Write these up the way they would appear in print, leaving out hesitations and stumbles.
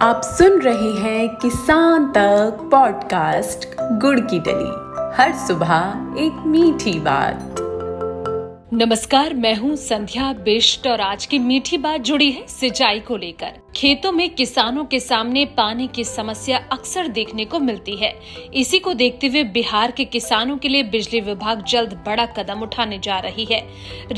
आप सुन रहे हैं किसान तक पॉडकास्ट गुड़ की डली, हर सुबह एक मीठी बात। नमस्कार, मैं हूँ संध्या बिष्ट और आज की मीठी बात जुड़ी है सिंचाई को लेकर। खेतों में किसानों के सामने पानी की समस्या अक्सर देखने को मिलती है। इसी को देखते हुए बिहार के किसानों के लिए बिजली विभाग जल्द बड़ा कदम उठाने जा रही है।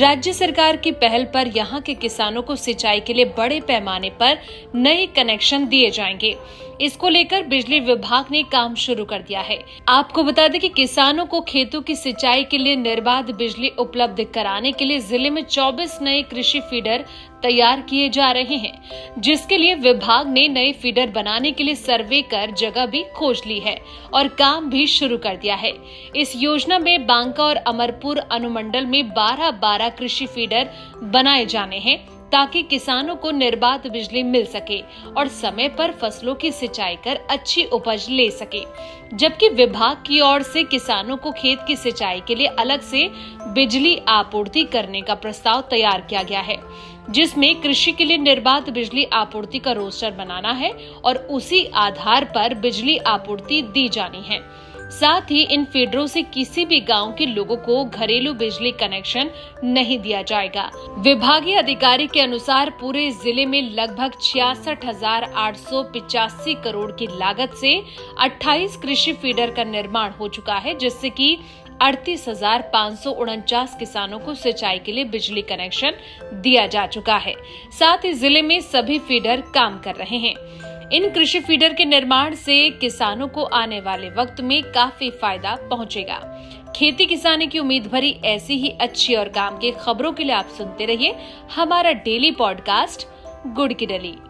राज्य सरकार की पहल पर यहां के किसानों को सिंचाई के लिए बड़े पैमाने पर नए कनेक्शन दिए जाएंगे। इसको लेकर बिजली विभाग ने काम शुरू कर दिया है। आपको बता दें कि किसानों को खेतों की सिंचाई के लिए निर्बाध बिजली उपलब्ध कराने के लिए जिले में 24 नए कृषि फीडर तैयार किए जा रहे हैं, जिसके लिए विभाग ने नए फीडर बनाने के लिए सर्वे कर जगह भी खोज ली है और काम भी शुरू कर दिया है। इस योजना में बांका और अमरपुर अनुमंडल में 12-12 कृषि फीडर बनाए जाने हैं ताकि किसानों को निर्बाध बिजली मिल सके और समय पर फसलों की सिंचाई कर अच्छी उपज ले सके। जबकि विभाग की ओर से किसानों को खेत की सिंचाई के लिए अलग से बिजली आपूर्ति करने का प्रस्ताव तैयार किया गया है, जिसमें कृषि के लिए निर्बाध बिजली आपूर्ति का रोस्टर बनाना है और उसी आधार पर बिजली आपूर्ति दी जानी है। साथ ही इन फीडरों से किसी भी गांव के लोगों को घरेलू बिजली कनेक्शन नहीं दिया जाएगा। विभागीय अधिकारी के अनुसार पूरे जिले में लगभग 66,885 करोड़ की लागत से 28 कृषि फीडर का निर्माण हो चुका है, जिससे कि 38,549 किसानों को सिंचाई के लिए बिजली कनेक्शन दिया जा चुका है। साथ ही जिले में सभी फीडर काम कर रहे हैं। इन कृषि फीडर के निर्माण से किसानों को आने वाले वक्त में काफी फायदा पहुंचेगा। खेती किसानी की उम्मीद भरी ऐसी ही अच्छी और काम की खबरों के लिए आप सुनते रहिए हमारा डेली पॉडकास्ट गुड़ की डली।